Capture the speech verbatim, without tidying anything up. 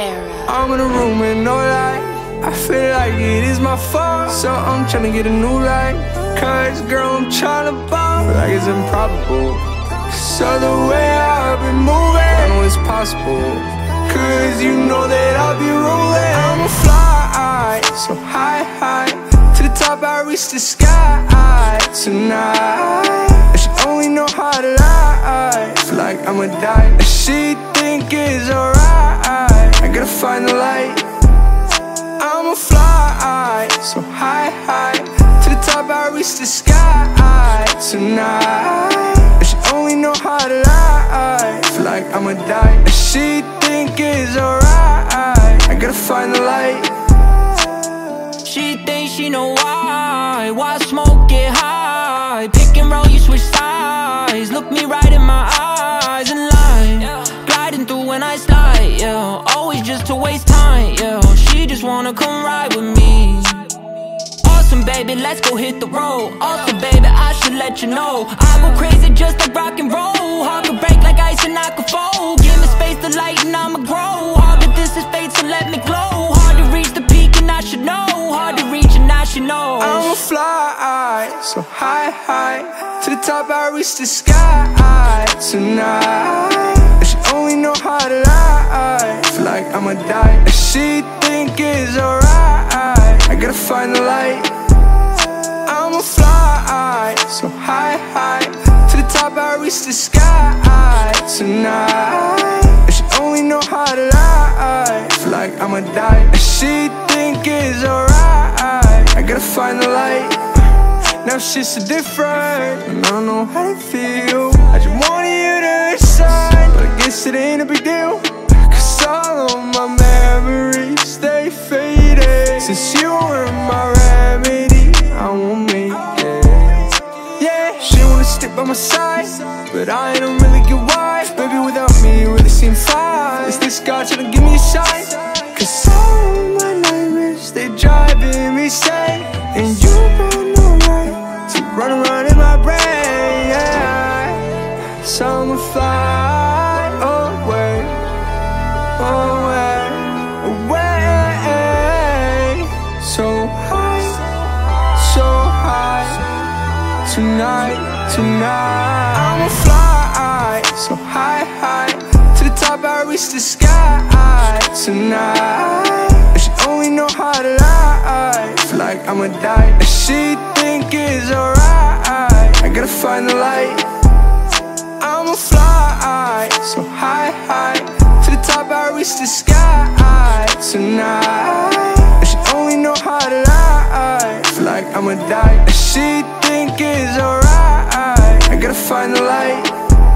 era. I'm in a room with no light, I feel like it is my fault, so I'm tryna get a new life, cause girl I'm tryna ball. Like it's improbable, so the way I've been moving, I know it's possible, cause you know that I'll be rolling. I'ma fly so high, high, to the top I reach the sky tonight. If she only know how to lie, feel like I'ma die. If she think it's alright, I gotta find the light. I'ma fly so high, high, to the top I reach the sky tonight. If she only know how to lie, feel like I'ma die. If she think it's alright, I gotta find the light. She thinks she know why, why smoke get high? Pick and roll, you switch sides, look me right in my eyes and lie, gliding through when I slide, yeah, always just to waste time, yeah. She just wanna come ride with me. Awesome baby, let's go hit the road. Awesome baby, I should let you know I go crazy just like rock and roll. Heart could break like ice and I could fold. Give me space to light and I'ma grow. All but this is fate, so let me glow. Hard to reach the peak and I should know. Hard to reach and I should know. I'ma fly so high, high, to the top I reach the sky tonight. If she only know how to lie, feel like I'ma die. If she think it's alright, I gotta find the light. I'ma fly so high, high, to the top I reach the sky tonight. If she only know how to lie, feel like I'ma die. If she think it's alright, I gotta find the light. Now shit's so different, and I don't know how to feel. I just wanted you to inside, but I guess it ain't a big deal, cause all of my memories, they faded. Since you were my remedy, I won't make it. Yeah, she wanna stick by my side, but I don't really get why. Baby, without me, you really seem fine. Is this God tryna give me a sign? Cause all of my nightmares, they driving me insane. And you don't know right to run around in my brain, yeah. So I'ma fly away, away, away, so high, so high, tonight, tonight. I'ma fly so high, high, to the top I reach the sky tonight. If she only know how to lie, feel like I'ma die. If she think it's alright, I gotta find the light. I'ma fly so high, high, top I reach the sky tonight. If she only know how to lie, feel like I'ma die. If she think it's alright, I gotta find the light.